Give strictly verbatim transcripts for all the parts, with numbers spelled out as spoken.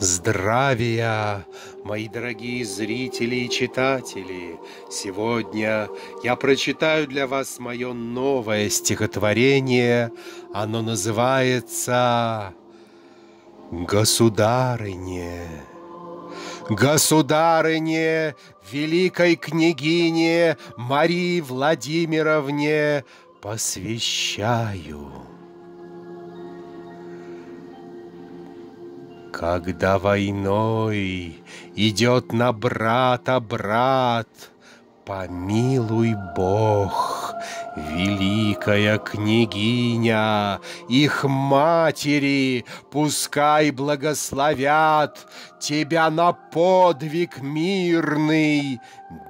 Здравия, мои дорогие зрители и читатели! Сегодня я прочитаю для вас мое новое стихотворение. Оно называется «Государыне». Государыне, великой княгине Марии Владимировне посвящаю. Когда войной идет на брата брат, помилуй, Бог, великая княгиня, их матери пускай благословят тебя на подвиг мирный,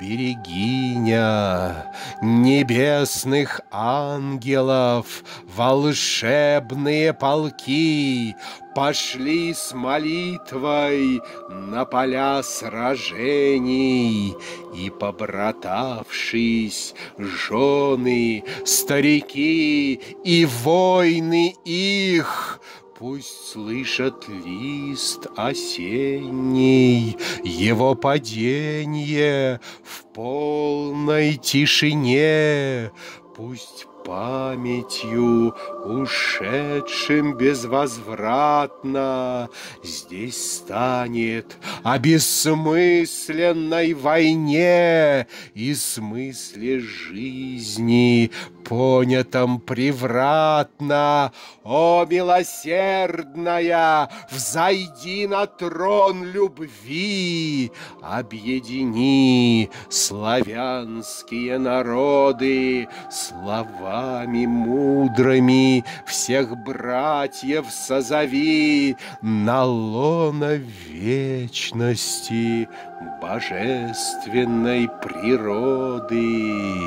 берегиня небесных ангелов, волшебные полки пошли с молитвой на поля сражений, и, побратавшись, жены, старики и войны их пусть слышат лист осенний, его паденье в полной тишине, пусть памятью ушедшим безвозвратно здесь станет о бессмысленной войне и смысле жизни, понятом превратно. О, милосердная, взойди на трон любви, объедини славянские народы слова мудрыми, всех братьев созови на лоно вечности божественной природы.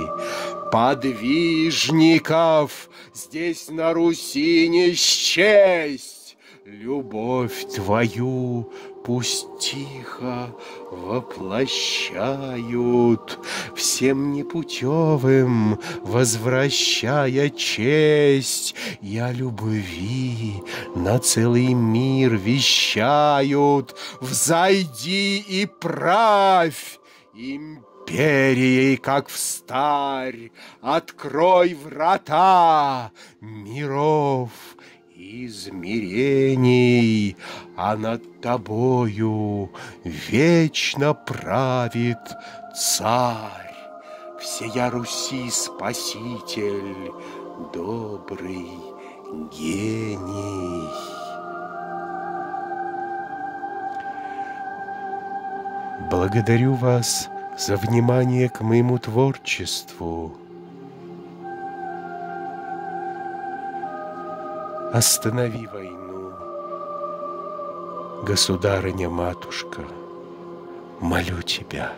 Подвижников здесь на Руси не счесть, любовь твою пусть тихо воплощают, всем непутевым возвращая честь, и о любви на целый мир вещают. Взойди и правь империей, как встарь, открой врата миров измерений, а над тобою вечно правит Царь, всея Руси Спаситель, добрый гений. Благодарю вас за внимание к моему творчеству. Останови войну, государыня-матушка, молю тебя.